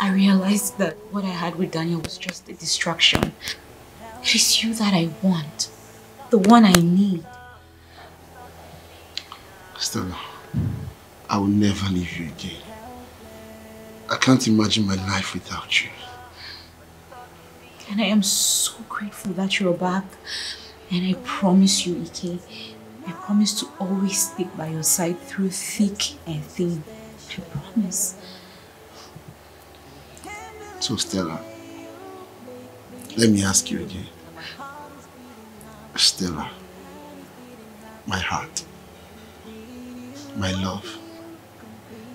I realized that what I had with Daniel was just a distraction. It is you that I want, the one I need. Stella, I will never leave you again. I can't imagine my life without you. And I am so grateful that you're back. And I promise you, Ike, I promise to always stick by your side through thick and thin. I promise. So Stella, Let me ask you again. Stella, my heart, my love,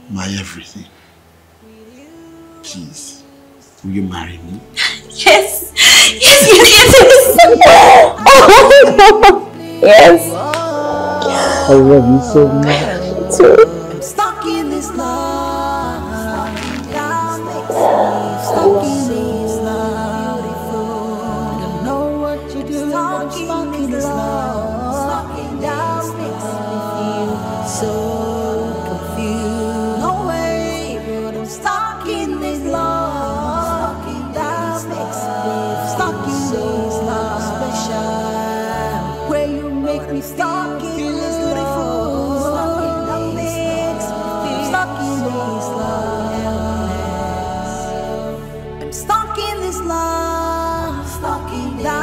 my everything, please, will you marry me? Yes! Yes, yes, yes, yes! Yes! I love you so much. Me too. I'm stuck in this love. Stuck in this love. I don't know what to do. I'm stuck in this love. Stuck in this love. So confused. No way. But I'm stuck in this love. Stuck in this love. Stuck in this love. Special. Where you make me stuck in. Stuck in this love, stuck in this love.